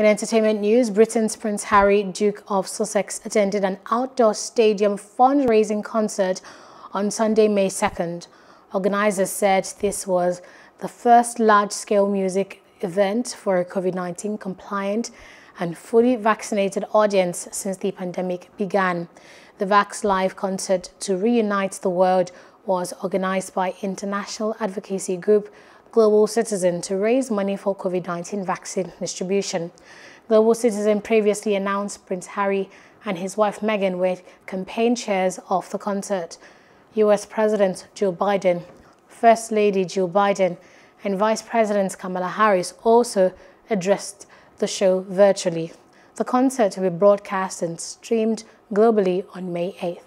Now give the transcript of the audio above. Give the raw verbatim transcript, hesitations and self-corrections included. In entertainment news, Britain's Prince Harry, Duke of Sussex, attended an outdoor stadium fundraising concert on Sunday, May second. Organisers said this was the first large-scale music event for a COVID nineteen compliant and fully vaccinated audience since the pandemic began. The Vax Live concert to reunite the world was organised by international advocacy group Global Citizen to raise money for COVID nineteen vaccine distribution. Global Citizen previously announced Prince Harry and his wife Meghan were campaign chairs of the concert. U S President Joe Biden, First Lady Jill Biden, and Vice President Kamala Harris also addressed the show virtually. The concert will be broadcast and streamed globally on May eighth.